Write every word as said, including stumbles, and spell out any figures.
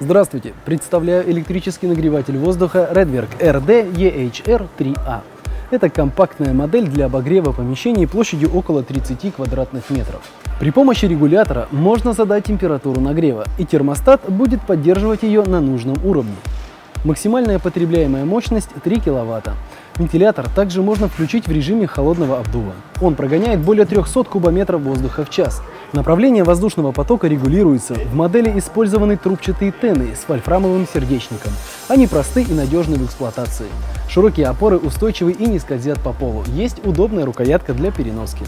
Здравствуйте! Представляю электрический нагреватель воздуха RedVerg эр дэ е эйч ар три а. Это компактная модель для обогрева помещений площадью около тридцати квадратных метров. При помощи регулятора можно задать температуру нагрева, и термостат будет поддерживать ее на нужном уровне. Максимальная потребляемая мощность три киловатта. Вентилятор также можно включить в режиме холодного обдува. Он прогоняет более трёхсот кубометров воздуха в час. Направление воздушного потока регулируется. В модели использованы трубчатые тены с вольфрамовым сердечником. Они просты и надежны в эксплуатации. Широкие опоры устойчивы и не скользят по полу. Есть удобная рукоятка для переноски.